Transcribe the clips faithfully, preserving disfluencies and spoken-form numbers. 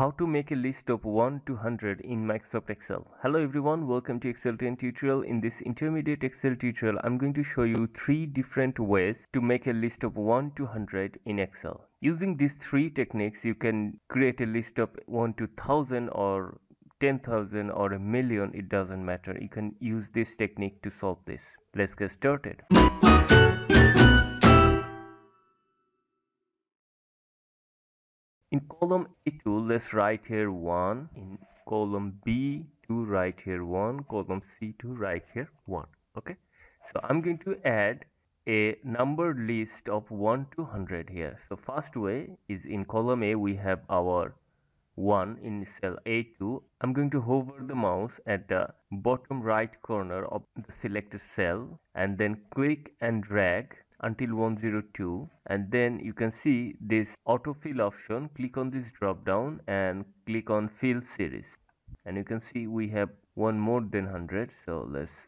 How to make a list of one to one hundred in Microsoft Excel. Hello everyone, welcome to Excel ten tutorial. In this intermediate Excel tutorial, I'm going to show you three different ways to make a list of one to one hundred in Excel. Using these three techniques, you can create a list of one to one thousand or ten thousand or a million, it doesn't matter. You can use this technique to solve this. Let's get started. In column A two, let's write here one. In column B two, write here one. Column C two, write here one. Okay, so I'm going to add a number list of one to one hundred here. So first way is in column A, we have our one in cell A two. I'm going to hover the mouse at the bottom right corner of the selected cell and then click and drag until one zero two, and then you can see this autofill option. Click on this drop down and click on fill series, and you can see we have one more than one hundred, so let's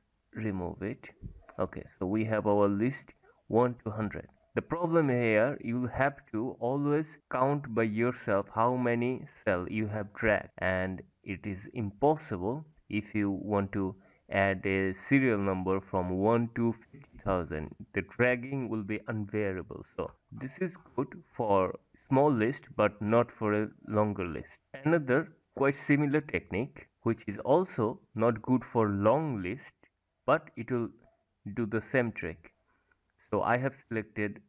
remove it. Okay, so we have our list one to one hundred. The problem here, you have to always count by yourself how many cells you have dragged, and it is impossible if you want to add a serial number from one to fifty thousand. The dragging will be unbearable. So this is good for small list but not for a longer list. Another quite similar technique, which is also not good for long list, but it will do the same trick. So I have selected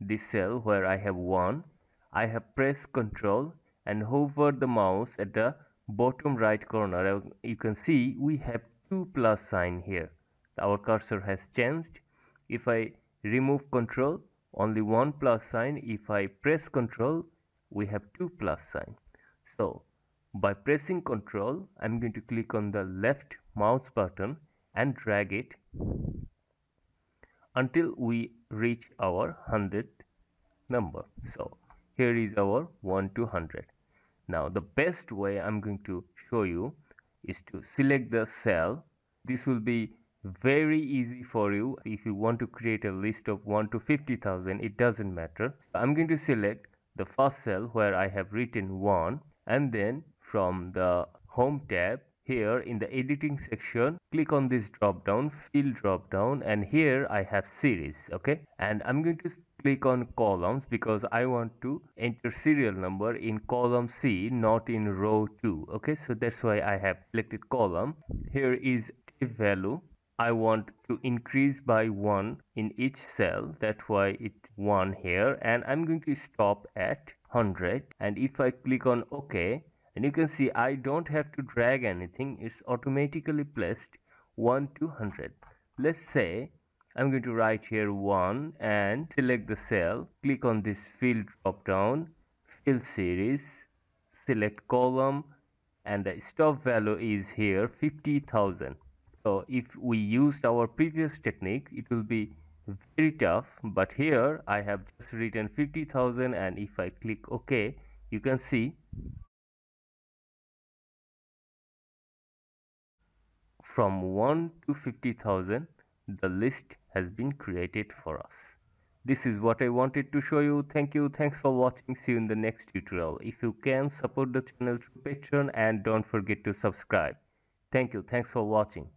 this cell where I have one. I have pressed Ctrl and hover the mouse at the bottom right corner. You can see we have two plus sign here. Our cursor has changed. If I remove Control, only one plus sign. If I press Control, we have two plus sign. So by pressing Control, I'm going to click on the left mouse button and drag it until we reach our hundredth number. So here is our one to one hundred. Now the best way I'm going to show you is to select the cell. This will be very easy for you. If you want to create a list of one to fifty thousand, it doesn't matter. I'm going to select the first cell where I have written one, and then from the home tab here in the editing section, click on this drop down, fill drop down, and here I have series. Okay, and I'm going to click on columns because I want to enter serial number in column C, not in row two. Okay, so that's why I have selected column. Here is a value. I want to increase by one in each cell. That's why it's one here, and I'm going to stop at one hundred. And if I click on OK, and you can see I don't have to drag anything. It's automatically placed one to one hundred. Let's say I'm going to write here one and select the cell, click on this fill drop down, fill series, select column, and the stop value is here fifty thousand. So if we used our previous technique, it will be very tough, but here I have just written fifty thousand, and if I click OK, you can see from one to fifty thousand the list has been created for us. This is what I wanted to show you. Thank you. Thanks for watching. See you in the next tutorial. If you can, support the channel through Patreon and don't forget to subscribe. Thank you. Thanks for watching.